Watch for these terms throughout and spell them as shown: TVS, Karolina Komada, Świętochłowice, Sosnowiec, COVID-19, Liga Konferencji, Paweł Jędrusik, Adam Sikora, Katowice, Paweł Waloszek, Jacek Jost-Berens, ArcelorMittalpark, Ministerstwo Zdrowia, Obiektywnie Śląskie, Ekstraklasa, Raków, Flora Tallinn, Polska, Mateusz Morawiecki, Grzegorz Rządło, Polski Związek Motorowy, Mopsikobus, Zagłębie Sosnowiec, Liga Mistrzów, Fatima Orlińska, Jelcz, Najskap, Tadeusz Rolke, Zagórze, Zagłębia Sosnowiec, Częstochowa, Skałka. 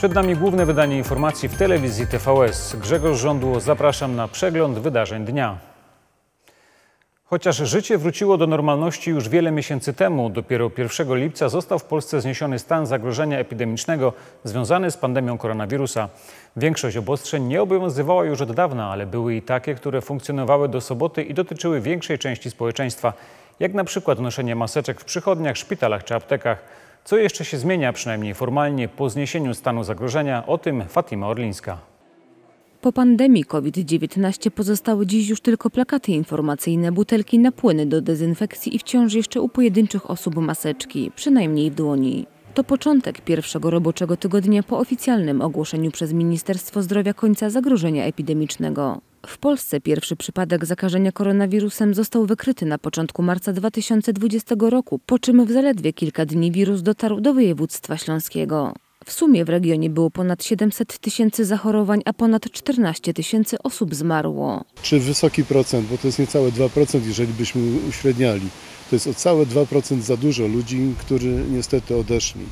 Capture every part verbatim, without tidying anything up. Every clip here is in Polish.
Przed nami główne wydanie informacji w telewizji T V S. Grzegorz Rządło, zapraszam na przegląd wydarzeń dnia. Chociaż życie wróciło do normalności już wiele miesięcy temu, dopiero pierwszego lipca został w Polsce zniesiony stan zagrożenia epidemicznego związany z pandemią koronawirusa. Większość obostrzeń nie obowiązywała już od dawna, ale były i takie, które funkcjonowały do soboty i dotyczyły większej części społeczeństwa, jak na przykład noszenie maseczek w przychodniach, szpitalach czy aptekach. Co jeszcze się zmienia, przynajmniej formalnie, po zniesieniu stanu zagrożenia? O tym Fatima Orlińska. Po pandemii COVID dziewiętnaście pozostały dziś już tylko plakaty informacyjne, butelki na płyny do dezynfekcji i wciąż jeszcze u pojedynczych osób maseczki, przynajmniej w dłoni. To początek pierwszego roboczego tygodnia po oficjalnym ogłoszeniu przez Ministerstwo Zdrowia końca zagrożenia epidemicznego. W Polsce pierwszy przypadek zakażenia koronawirusem został wykryty na początku marca dwa tysiące dwudziestego roku, po czym w zaledwie kilka dni wirus dotarł do województwa śląskiego. W sumie w regionie było ponad siedemset tysięcy zachorowań, a ponad czternaście tysięcy osób zmarło. Czy wysoki procent, bo to jest niecałe dwa procent, jeżeli byśmy uśredniali. To jest o całe dwa procent za dużo ludzi, którzy niestety odeszli.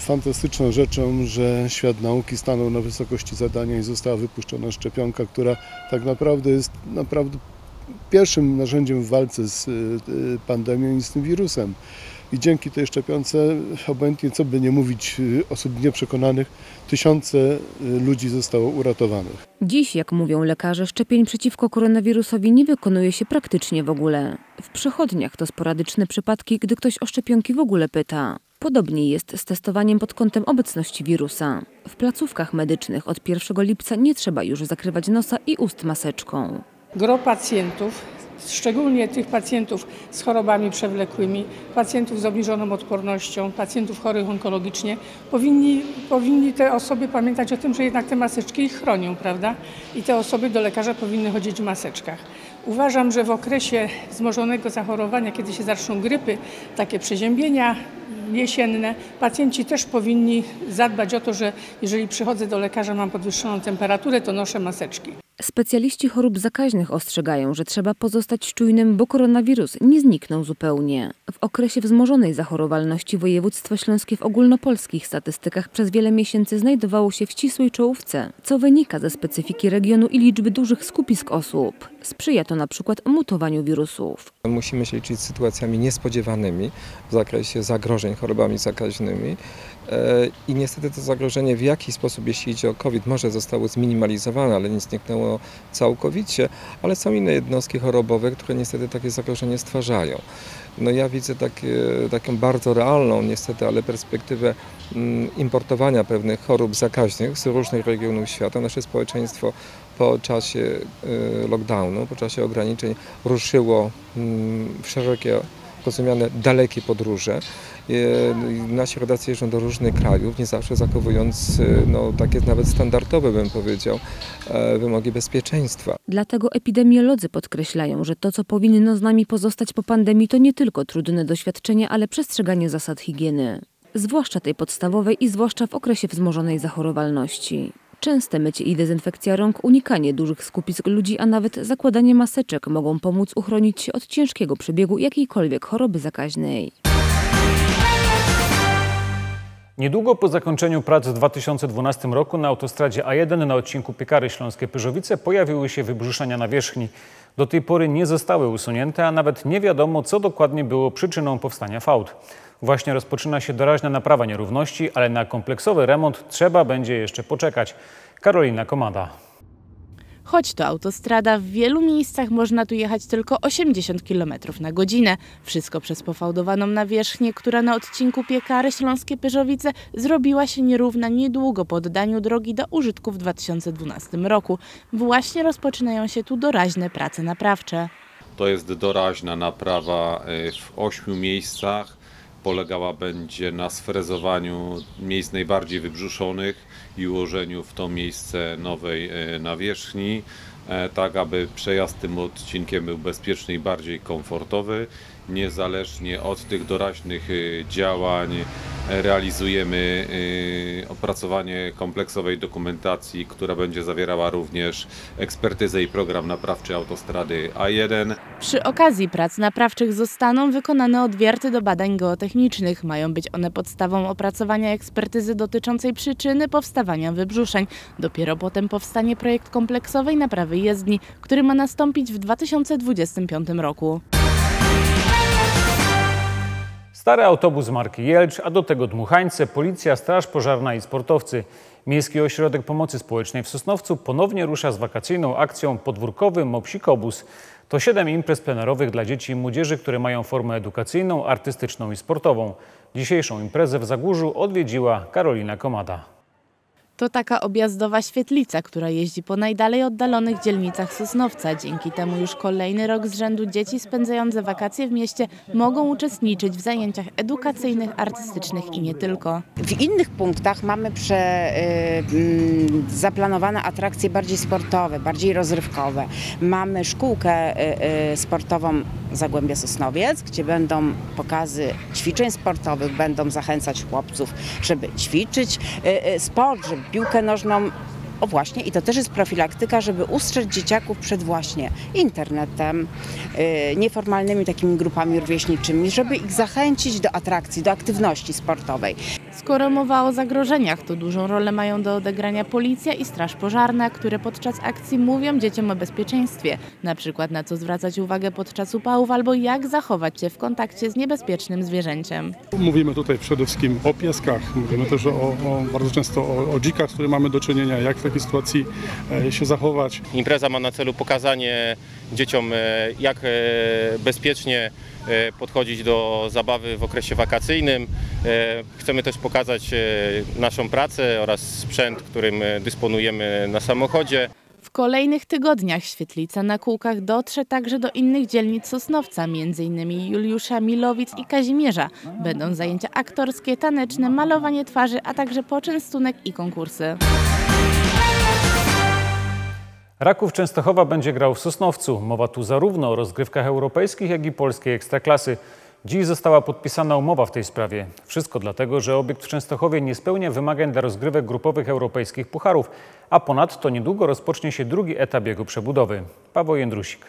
Fantastyczną rzeczą, że świat nauki stanął na wysokości zadania i została wypuszczona szczepionka, która tak naprawdę jest naprawdę pierwszym narzędziem w walce z pandemią i z tym wirusem. I dzięki tej szczepionce, obojętnie co by nie mówić osób nieprzekonanych, tysiące ludzi zostało uratowanych. Dziś, jak mówią lekarze, szczepień przeciwko koronawirusowi nie wykonuje się praktycznie w ogóle. W przychodniach to sporadyczne przypadki, gdy ktoś o szczepionki w ogóle pyta. Podobnie jest z testowaniem pod kątem obecności wirusa. W placówkach medycznych od pierwszego lipca nie trzeba już zakrywać nosa i ust maseczką. Gro pacjentów, szczególnie tych pacjentów z chorobami przewlekłymi, pacjentów z obniżoną odpornością, pacjentów chorych onkologicznie, powinni, powinni te osoby pamiętać o tym, że jednak te maseczki ich chronią, prawda? I te osoby do lekarza powinny chodzić w maseczkach. Uważam, że w okresie wzmożonego zachorowania, kiedy się zaczną grypy, takie przeziębienia jesienne, pacjenci też powinni zadbać o to, że jeżeli przychodzę do lekarza, mam podwyższoną temperaturę, to noszę maseczki. Specjaliści chorób zakaźnych ostrzegają, że trzeba pozostać czujnym, bo koronawirus nie zniknął zupełnie. W okresie wzmożonej zachorowalności województwo śląskie w ogólnopolskich statystykach przez wiele miesięcy znajdowało się w ścisłej czołówce, co wynika ze specyfiki regionu i liczby dużych skupisk osób. Sprzyja to na przykład mutowaniu wirusów. Musimy się liczyć z sytuacjami niespodziewanymi w zakresie zagrożeń chorobami zakaźnymi. I niestety to zagrożenie w jakiś sposób, jeśli idzie o COVID, może zostało zminimalizowane, ale nie zniknęło całkowicie, ale są inne jednostki chorobowe, które niestety takie zagrożenie stwarzają. No ja widzę takie, taką bardzo realną niestety, ale perspektywę importowania pewnych chorób zakaźnych z różnych regionów świata. Nasze społeczeństwo po czasie lockdownu, po czasie ograniczeń ruszyło w szerokie rozumiane dalekie podróże. Nasi rodacy jeżdżą do różnych krajów, nie zawsze zachowując no, takie nawet standardowe, bym powiedział, wymogi bezpieczeństwa. Dlatego epidemiolodzy podkreślają, że to, co powinno z nami pozostać po pandemii, to nie tylko trudne doświadczenia, ale przestrzeganie zasad higieny. Zwłaszcza tej podstawowej i zwłaszcza w okresie wzmożonej zachorowalności. Częste mycie i dezynfekcja rąk, unikanie dużych skupisk ludzi, a nawet zakładanie maseczek mogą pomóc uchronić się od ciężkiego przebiegu jakiejkolwiek choroby zakaźnej. Niedługo po zakończeniu prac w dwa tysiące dwunastym roku na autostradzie A jeden na odcinku Piekary Śląskie - Pyrzowice pojawiły się wybrzuszenia nawierzchni. Do tej pory nie zostały usunięte, a nawet nie wiadomo, co dokładnie było przyczyną powstania fałd. Właśnie rozpoczyna się doraźna naprawa nierówności, ale na kompleksowy remont trzeba będzie jeszcze poczekać. Karolina Komada. Choć to autostrada, w wielu miejscach można tu jechać tylko osiemdziesiąt kilometrów na godzinę. Wszystko przez pofałdowaną nawierzchnię, która na odcinku Piekary Śląskie - Pyrzowice zrobiła się nierówna niedługo po oddaniu drogi do użytku w dwa tysiące dwunastym roku. Właśnie rozpoczynają się tu doraźne prace naprawcze. To jest doraźna naprawa w ośmiu miejscach. Polegała będzie na sfrezowaniu miejsc najbardziej wybrzuszonych i ułożeniu w to miejsce nowej nawierzchni, tak aby przejazd tym odcinkiem był bezpieczny i bardziej komfortowy. Niezależnie od tych doraźnych działań realizujemy opracowanie kompleksowej dokumentacji, która będzie zawierała również ekspertyzę i program naprawczy autostrady A jeden. Przy okazji prac naprawczych zostaną wykonane odwierty do badań geotechnicznych. Mają być one podstawą opracowania ekspertyzy dotyczącej przyczyny powstawania wybrzuszeń. Dopiero potem powstanie projekt kompleksowej naprawy jezdni, który ma nastąpić w dwa tysiące dwudziestym piątym roku. Stary autobus marki Jelcz, a do tego dmuchańce, policja, straż pożarna i sportowcy. Miejski Ośrodek Pomocy Społecznej w Sosnowcu ponownie rusza z wakacyjną akcją podwórkowy Mopsikobus. To siedem imprez plenerowych dla dzieci i młodzieży, które mają formę edukacyjną, artystyczną i sportową. Dzisiejszą imprezę w Zagórzu odwiedziła Karolina Komada. To taka objazdowa świetlica, która jeździ po najdalej oddalonych dzielnicach Sosnowca. Dzięki temu już kolejny rok z rzędu dzieci spędzające wakacje w mieście mogą uczestniczyć w zajęciach edukacyjnych, artystycznych i nie tylko. W innych punktach mamy prze, y, zaplanowane atrakcje bardziej sportowe, bardziej rozrywkowe. Mamy szkółkę y, y, sportową Zagłębia Sosnowiec, gdzie będą pokazy ćwiczeń sportowych, będą zachęcać chłopców, żeby ćwiczyć y, y, sport, żeby piłkę nożną, o właśnie, i to też jest profilaktyka, żeby ustrzec dzieciaków przed właśnie internetem, yy, nieformalnymi takimi grupami rówieśniczymi, żeby ich zachęcić do atrakcji, do aktywności sportowej. Skoro mowa o zagrożeniach, to dużą rolę mają do odegrania policja i straż pożarna, które podczas akcji mówią dzieciom o bezpieczeństwie. Na przykład na co zwracać uwagę podczas upałów albo jak zachować się w kontakcie z niebezpiecznym zwierzęciem. Mówimy tutaj przede wszystkim o pieskach, mówimy też o, o, bardzo często o, o dzikach, z którymi mamy do czynienia, jak w takiej sytuacji się zachować. Impreza ma na celu pokazanie dzieciom, jak bezpiecznie podchodzić do zabawy w okresie wakacyjnym. Chcemy też pokazać naszą pracę oraz sprzęt, którym dysponujemy na samochodzie. W kolejnych tygodniach świetlica na kółkach dotrze także do innych dzielnic Sosnowca, między innymi Juliusza, Milowic i Kazimierza. Będą zajęcia aktorskie, taneczne, malowanie twarzy, a także poczęstunek i konkursy. Raków Częstochowa będzie grał w Sosnowcu. Mowa tu zarówno o rozgrywkach europejskich, jak i polskiej ekstraklasy. Dziś została podpisana umowa w tej sprawie. Wszystko dlatego, że obiekt w Częstochowie nie spełnia wymagań dla rozgrywek grupowych europejskich pucharów, a ponadto niedługo rozpocznie się drugi etap jego przebudowy. Paweł Jędrusik.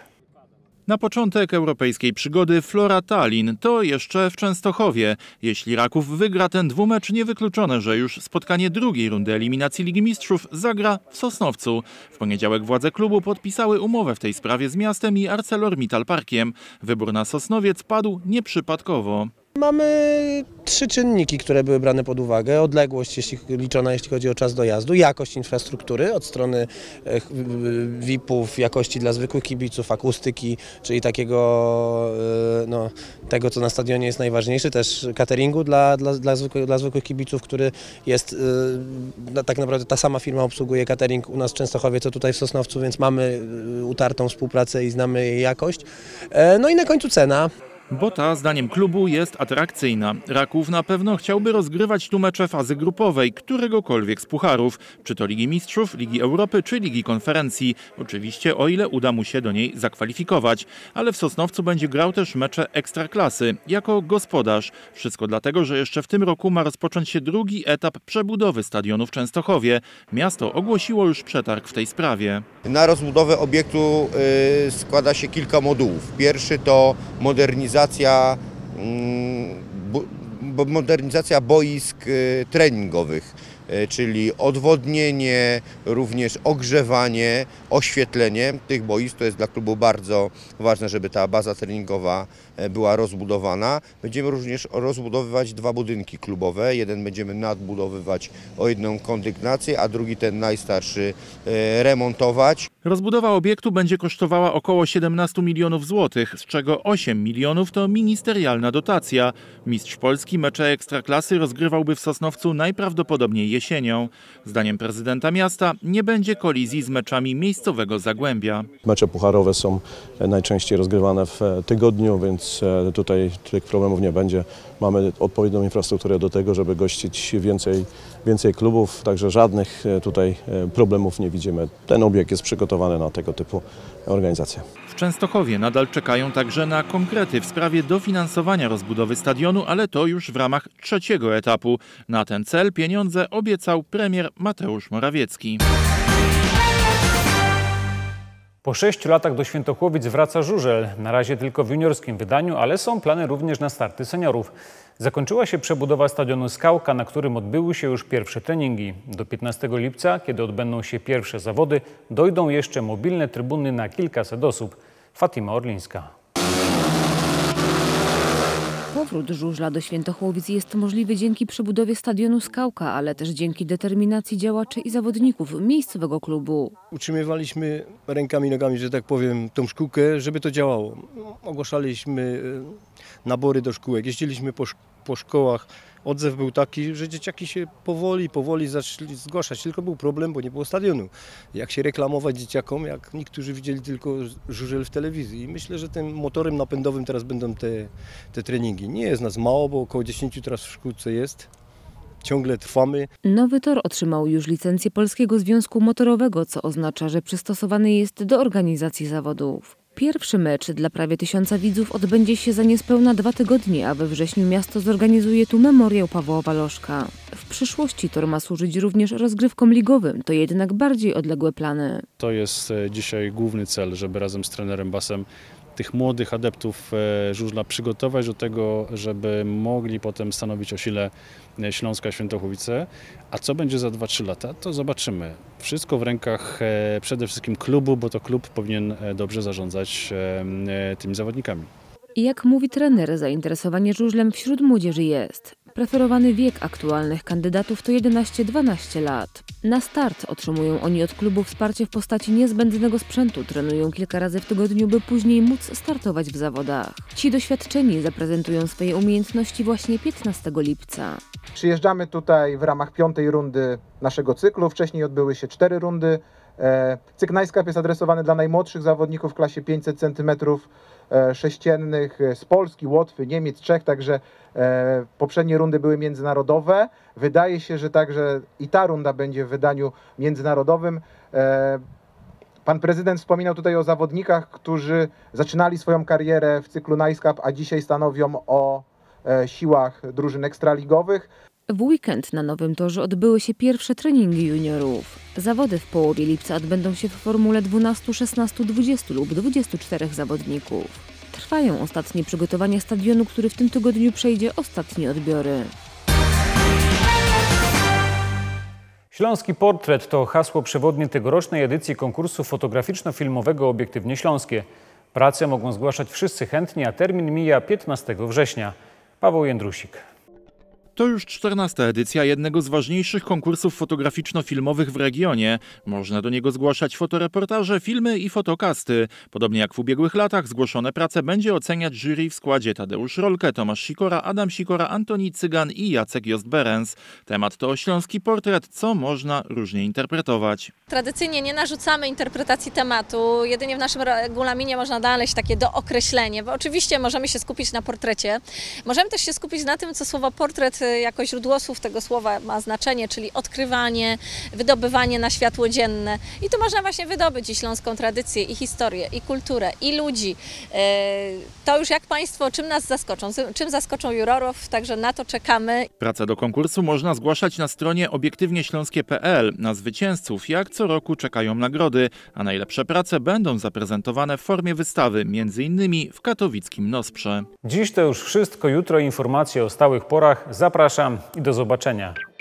Na początek europejskiej przygody Flora Tallinn, to jeszcze w Częstochowie. Jeśli Raków wygra ten dwumecz, niewykluczone, że już spotkanie drugiej rundy eliminacji Ligi Mistrzów zagra w Sosnowcu. W poniedziałek władze klubu podpisały umowę w tej sprawie z miastem i ArcelorMittalparkiem. Wybór na Sosnowiec padł nieprzypadkowo. Mamy trzy czynniki, które były brane pod uwagę. Odległość jeśli, liczona, jeśli chodzi o czas dojazdu, jakość infrastruktury od strony V I P-ów, jakości dla zwykłych kibiców, akustyki, czyli takiego, no, tego, co na stadionie jest najważniejsze, też cateringu dla, dla, dla, zwykłych, dla zwykłych kibiców, który jest, tak naprawdę ta sama firma obsługuje catering u nas w Częstochowie, co tutaj w Sosnowcu, więc mamy utartą współpracę i znamy jej jakość. No i na końcu cena. Bo ta, zdaniem klubu, jest atrakcyjna. Raków na pewno chciałby rozgrywać tu mecze fazy grupowej, któregokolwiek z pucharów. Czy to Ligi Mistrzów, Ligi Europy, czy Ligi Konferencji. Oczywiście o ile uda mu się do niej zakwalifikować. Ale w Sosnowcu będzie grał też mecze ekstraklasy, jako gospodarz. Wszystko dlatego, że jeszcze w tym roku ma rozpocząć się drugi etap przebudowy stadionu w Częstochowie. Miasto ogłosiło już przetarg w tej sprawie. Na rozbudowę obiektu yy, składa się kilka modułów. Pierwszy to modernizacja. Modernizacja, modernizacja boisk treningowych, czyli odwodnienie, również ogrzewanie, oświetlenie tych boisk. To jest dla klubu bardzo ważne, żeby ta baza treningowa była rozbudowana. Będziemy również rozbudowywać dwa budynki klubowe. Jeden będziemy nadbudowywać o jedną kondygnację, a drugi, ten najstarszy, remontować. Rozbudowa obiektu będzie kosztowała około siedemnaście milionów złotych, z czego osiem milionów to ministerialna dotacja. Mistrz Polski mecze ekstraklasy rozgrywałby w Sosnowcu najprawdopodobniej jesienią. Zdaniem prezydenta miasta nie będzie kolizji z meczami miejscowego Zagłębia. Mecze pucharowe są najczęściej rozgrywane w tygodniu, więc tutaj tych problemów nie będzie. Mamy odpowiednią infrastrukturę do tego, żeby gościć więcej, więcej klubów, także żadnych tutaj problemów nie widzimy. Ten obiekt jest przygotowany przygotowane na tego typu organizacje. W Częstochowie nadal czekają także na konkrety w sprawie dofinansowania rozbudowy stadionu, ale to już w ramach trzeciego etapu. Na ten cel pieniądze obiecał premier Mateusz Morawiecki. Po sześciu latach do Świętochłowic wraca żużel. Na razie tylko w juniorskim wydaniu, ale są plany również na starty seniorów. Zakończyła się przebudowa stadionu Skałka, na którym odbyły się już pierwsze treningi. Do piętnastego lipca, kiedy odbędą się pierwsze zawody, dojdą jeszcze mobilne trybuny na kilkaset osób. Fatima Orlińska. Powrót żużla do Świętochłowic jest możliwy dzięki przebudowie stadionu Skałka, ale też dzięki determinacji działaczy i zawodników miejscowego klubu. Utrzymywaliśmy rękami i nogami, że tak powiem, tą szkółkę, żeby to działało. Ogłaszaliśmy nabory do szkółek, jeździliśmy po, po szkołach. Odzew był taki, że dzieciaki się powoli, powoli zaczęli zgłaszać, tylko był problem, bo nie było stadionu. Jak się reklamować dzieciakom, jak niektórzy widzieli tylko żużel w telewizji. I myślę, że tym motorem napędowym teraz będą te, te treningi. Nie jest nas mało, bo około dziesięciu teraz w szkółce jest. Ciągle trwamy. Nowy tor otrzymał już licencję Polskiego Związku Motorowego, co oznacza, że przystosowany jest do organizacji zawodów. Pierwszy mecz dla prawie tysiąca widzów odbędzie się za niespełna dwa tygodnie, a we wrześniu miasto zorganizuje tu memoriał Pawła Waloszka. W przyszłości tor ma służyć również rozgrywkom ligowym, to jednak bardziej odległe plany. To jest dzisiaj główny cel, żeby razem z trenerem Basem tych młodych adeptów żużla przygotować do tego, żeby mogli potem stanowić o sile Śląska Świętochłowice. A co będzie za dwa trzy lata, to zobaczymy. Wszystko w rękach przede wszystkim klubu, bo to klub powinien dobrze zarządzać tymi zawodnikami. Jak mówi trener, zainteresowanie żużlem wśród młodzieży jest. Preferowany wiek aktualnych kandydatów to jedenaście dwanaście lat. Na start otrzymują oni od klubu wsparcie w postaci niezbędnego sprzętu, trenują kilka razy w tygodniu, by później móc startować w zawodach. Ci doświadczeni zaprezentują swoje umiejętności właśnie piętnastego lipca. Przyjeżdżamy tutaj w ramach piątej rundy naszego cyklu, wcześniej odbyły się cztery rundy. Cykl Najskap jest adresowany dla najmłodszych zawodników w klasie pięćset centymetrów sześciennych z Polski, Łotwy, Niemiec, Czech, także poprzednie rundy były międzynarodowe. Wydaje się, że także i ta runda będzie w wydaniu międzynarodowym. Pan prezydent wspominał tutaj o zawodnikach, którzy zaczynali swoją karierę w cyklu Najskap, a dzisiaj stanowią o siłach drużyn ekstraligowych. W weekend na Nowym Torze odbyły się pierwsze treningi juniorów. Zawody w połowie lipca odbędą się w formule dwunastu, szesnastu, dwudziestu lub dwudziestu czterech zawodników. Trwają ostatnie przygotowania stadionu, który w tym tygodniu przejdzie ostatnie odbiory. Śląski portret to hasło przewodnie tegorocznej edycji konkursu fotograficzno-filmowego Obiektywnie Śląskie. Prace mogą zgłaszać wszyscy chętni, a termin mija piętnastego września. Paweł Jędrusik. To już czternasta edycja jednego z ważniejszych konkursów fotograficzno-filmowych w regionie. Można do niego zgłaszać fotoreportaże, filmy i fotokasty. Podobnie jak w ubiegłych latach zgłoszone prace będzie oceniać jury w składzie Tadeusz Rolke, Tomasz Sikora, Adam Sikora, Antoni Cygan i Jacek Jost-Berens. Temat to śląski portret, co można różnie interpretować. Tradycyjnie nie narzucamy interpretacji tematu, jedynie w naszym regulaminie można znaleźć takie dookreślenie, bo oczywiście możemy się skupić na portrecie. Możemy też się skupić na tym, co słowo portret jako źródło słów tego słowa ma znaczenie, czyli odkrywanie, wydobywanie na światło dzienne. I tu można właśnie wydobyć i śląską tradycję, i historię, i kulturę, i ludzi. To już jak Państwo, czym nas zaskoczą, czym zaskoczą jurorów, także na to czekamy. Pracę do konkursu można zgłaszać na stronie obiektywnieśląskie kropka p l. Na zwycięzców jak co roku czekają nagrody, a najlepsze prace będą zaprezentowane w formie wystawy, między innymi w katowickim Nosprze. Dziś to już wszystko, jutro informacje o stałych porach. Zapraszam i do zobaczenia.